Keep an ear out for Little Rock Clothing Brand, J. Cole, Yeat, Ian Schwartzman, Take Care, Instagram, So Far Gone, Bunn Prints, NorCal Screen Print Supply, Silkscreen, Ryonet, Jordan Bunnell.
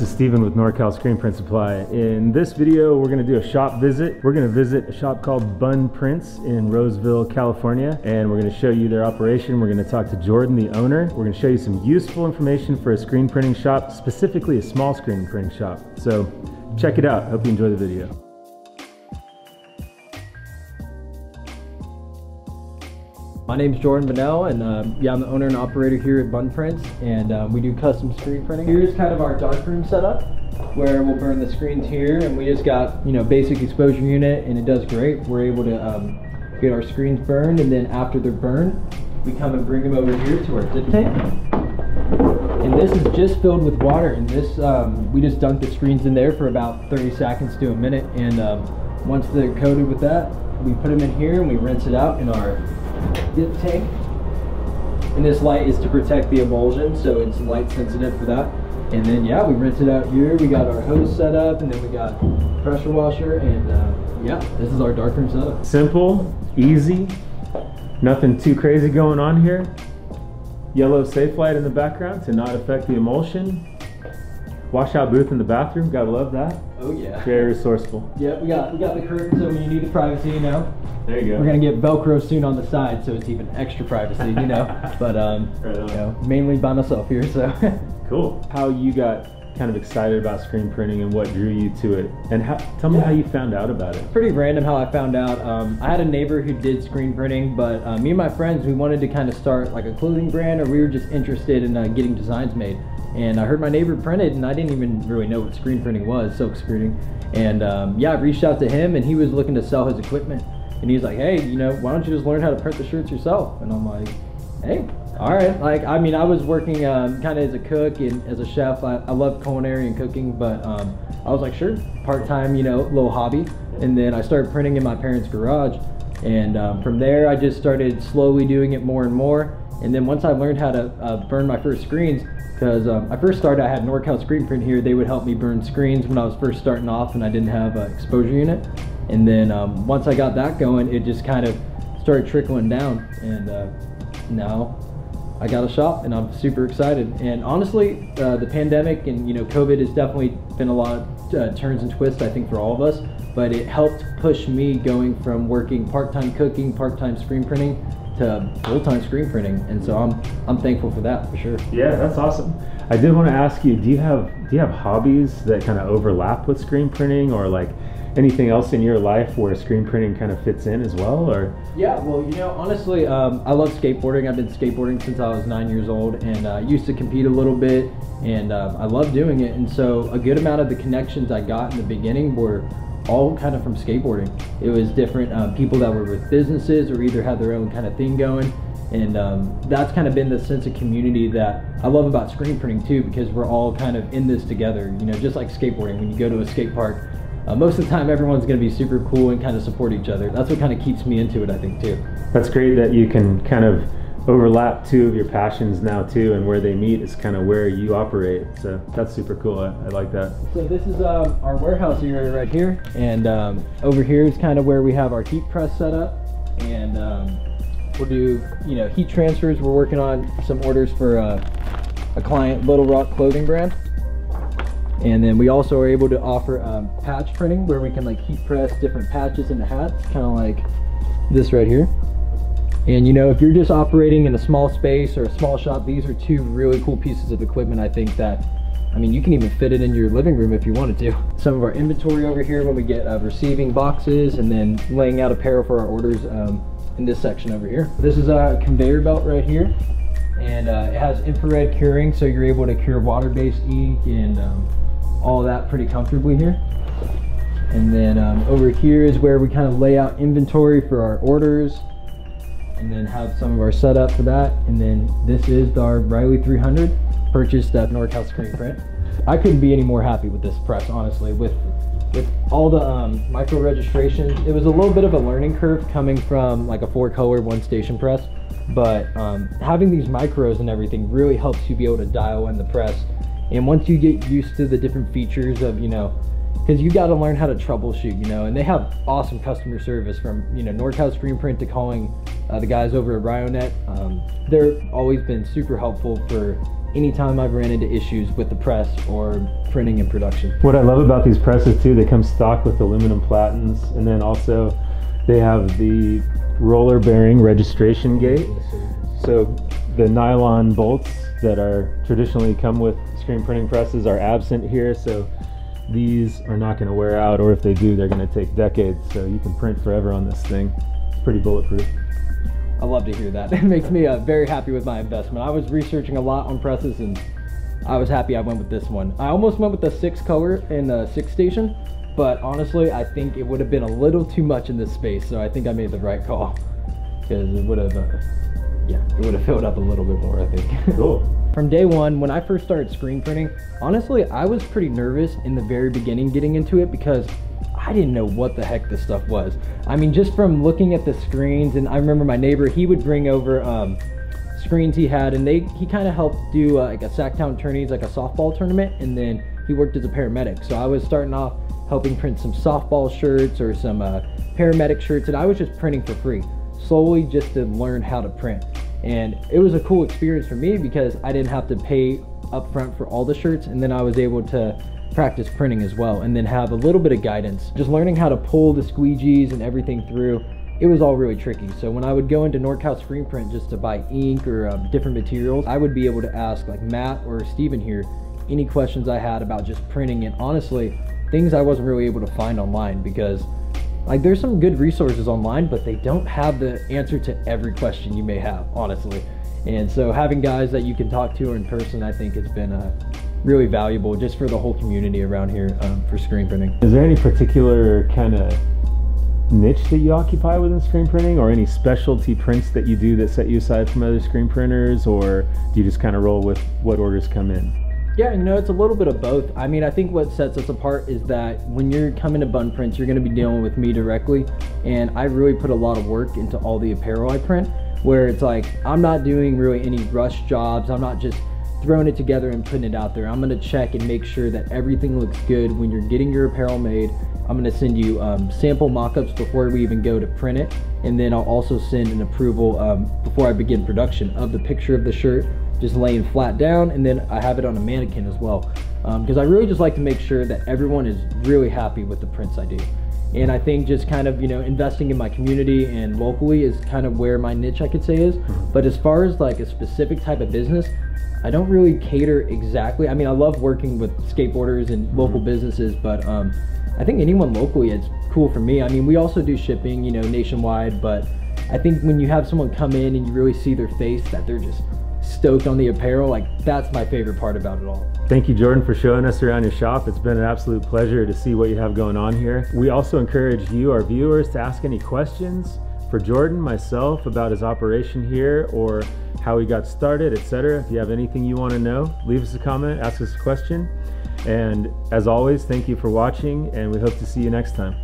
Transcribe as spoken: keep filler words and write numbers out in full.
This is Steven with NorCal Screen Print Supply. In this video, we're gonna do a shop visit. We're gonna visit a shop called Bunn Prints in Roseville, California, and we're gonna show you their operation. We're gonna talk to Jordan, the owner. We're gonna show you some useful information for a screen printing shop, specifically a small screen printing shop. So check it out. Hope you enjoy the video. My name's Jordan Bunnell, and um, yeah, I'm the owner and operator here at Bunn Prints, and um, we do custom screen printing. Here's kind of our darkroom setup, where we'll burn the screens here, and we just got, you know, basic exposure unit, and it does great. We're able to um, get our screens burned, and then after they're burned, we come and bring them over here to our dip tank. And this is just filled with water, and this um, we just dunked the screens in there for about thirty seconds to a minute, and um, once they're coated with that, we put them in here and we rinse it out in our dip tank. And this light is to protect the emulsion, so it's light sensitive for that. And then yeah, we rinse it out here. We got our hose set up, and then we got pressure washer, and uh, yeah, this is our darkroom setup. Simple, easy, nothing too crazy going on here. Yellow safe light in the background to not affect the emulsion. Washout booth in the bathroom, gotta love that. Oh yeah. Very resourceful. Yeah, we got we got the curtain, so when you need the privacy, you know. There you go. We're gonna get Velcro soon on the side, so it's even extra privacy, you know. But um, right you know, mainly by myself here, so. Cool. How you got kind of excited about screen printing and what drew you to it, and how, tell me yeah. how you found out about it. Pretty random how I found out. Um, I had a neighbor who did screen printing, but uh, me and my friends, we wanted to kind of start like a clothing brand, or we were just interested in uh, getting designs made. And I heard my neighbor printed, and I didn't even really know what screen printing was, silk screening. And um, yeah, I reached out to him, and he was looking to sell his equipment. And he's like, hey, you know, why don't you just learn how to print the shirts yourself? And I'm like, hey, all right. Like, I mean, I was working um, kind of as a cook and as a chef. I, I love culinary and cooking, but um, I was like, sure, part-time, you know, little hobby. And then I started printing in my parents' garage. And um, from there, I just started slowly doing it more and more. And then once I learned how to uh, burn my first screens, because um, I first started, I had NorCal Screen Print here. They would help me burn screens when I was first starting off and I didn't have an exposure unit. And then um, once I got that going, it just kind of started trickling down. And uh, now I got a shop, and I'm super excited. And honestly, uh, the pandemic and, you know, COVID has definitely been a lot of uh, turns and twists, I think, for all of us. But it helped push me going from working part-time cooking, part-time screen printing, to full-time screen printing. And so I'm I'm thankful for that, for sure. Yeah, that's awesome. I did want to ask you, do you have do you have hobbies that kind of overlap with screen printing, or like anything else in your life where screen printing kind of fits in as well? Or yeah, well, you know, honestly, um, I love skateboarding. I've been skateboarding since I was nine years old, and I uh, used to compete a little bit, and um, I love doing it. And so a good amount of the connections I got in the beginning were all kind of from skateboarding. It was different uh, people that were with businesses or either had their own kind of thing going. And um, that's kind of been the sense of community that I love about screen printing too, because we're all kind of in this together, you know, just like skateboarding. When you go to a skate park, Uh, most of the time, everyone's going to be super cool and kind of support each other. That's what kind of keeps me into it, I think, too. That's great that you can kind of overlap two of your passions now, too, and where they meet is kind of where you operate. So that's super cool. I, I like that. So this is um, our warehouse area right here. And um, over here is kind of where we have our heat press set up. And um, we'll do, you know, heat transfers. We're working on some orders for uh, a client, Little Rock Clothing Brand. And then we also are able to offer um, patch printing, where we can like heat press different patches into hats, kind of like this right here. And you know, if you're just operating in a small space or a small shop, these are two really cool pieces of equipment, I think, that, I mean, you can even fit it in your living room if you wanted to. Some of our inventory over here when we get uh, receiving boxes, and then laying out apparel for our orders um, in this section over here. This is a conveyor belt right here. And uh, it has infrared curing, so you're able to cure water-based ink and um, all that pretty comfortably here. And then um, over here is where we kind of lay out inventory for our orders, and then have some of our setup for that. And then this is our Riley three hundred, purchased at NorCal Screen Print. I couldn't be any more happy with this press, honestly. With with all the um, micro registrations, it was a little bit of a learning curve coming from like a four color one station press, but um, having these micros and everything really helps you be able to dial in the press. And once you get used to the different features of, you know, because you got to learn how to troubleshoot, you know, and they have awesome customer service, from, you know, NorCal Screen Print to calling uh, the guys over at Ryonet. Um, they're always been super helpful for anytime I've ran into issues with the press or printing and production. What I love about these presses too, they come stocked with aluminum platens, and then also they have the roller bearing registration gate. So the nylon bolts that are traditionally come with screen printing presses are absent here, so these are not going to wear out, or if they do, they're going to take decades, so you can print forever on this thing. It's pretty bulletproof. I love to hear that. It makes me uh, very happy with my investment. I was researching a lot on presses, and I was happy I went with this one. I almost went with the six color and the six station, but honestly, I think it would have been a little too much in this space, so I think I made the right call, because it would have, uh, yeah, it would have filled up a little bit more, I think. Cool. From day one, when I first started screen printing, honestly, I was pretty nervous in the very beginning getting into it, because I didn't know what the heck this stuff was. I mean, just from looking at the screens, and I remember my neighbor, he would bring over um, screens he had, and they he kind of helped do uh, like a Sacktown tourneys, like a softball tournament, and then he worked as a paramedic. So I was starting off helping print some softball shirts or some uh, paramedic shirts, and I was just printing for free, slowly just to learn how to print. And it was a cool experience for me because I didn't have to pay up front for all the shirts, and then I was able to practice printing as well, and then have a little bit of guidance. Just learning how to pull the squeegees and everything through, it was all really tricky. So when I would go into NorCal Screen Print just to buy ink or um, different materials, I would be able to ask like Matt or Steven here any questions I had about just printing, and honestly, things I wasn't really able to find online, because like there's some good resources online, but they don't have the answer to every question you may have, honestly. And so having guys that you can talk to in person, I think it's been uh, really valuable just for the whole community around here um, for screen printing. Is there any particular kind of niche that you occupy within screen printing, or any specialty prints that you do that set you aside from other screen printers, or do you just kind of roll with what orders come in? Yeah, you know, it's a little bit of both. I mean, I think what sets us apart is that when you're coming to Bunn Prints, you're going to be dealing with me directly, and I really put a lot of work into all the apparel I print, where it's like, I'm not doing really any rush jobs. I'm not just throwing it together and putting it out there. I'm going to check and make sure that everything looks good when you're getting your apparel made. I'm going to send you um, sample mock-ups before we even go to print it, and then I'll also send an approval um, before I begin production of the picture of the shirt, just laying flat down, and then I have it on a mannequin as well, because um, I really just like to make sure that everyone is really happy with the prints I do. And I think just kind of, you know, investing in my community and locally is kind of where my niche I could say is. But as far as like a specific type of business, I don't really cater exactly. I mean, I love working with skateboarders and local businesses, but um, I think anyone locally is cool for me. I mean, we also do shipping, you know, nationwide, but I think when you have someone come in and you really see their face that they're just stoked on the apparel, like that's my favorite part about it all. Thank you, Jordan, for showing us around your shop. It's been an absolute pleasure to see what you have going on here. We also encourage you, our viewers, to ask any questions for Jordan, myself, about his operation here or how he got started, et cetera. If you have anything you want to know, leave us a comment, ask us a question. And as always, thank you for watching, and we hope to see you next time.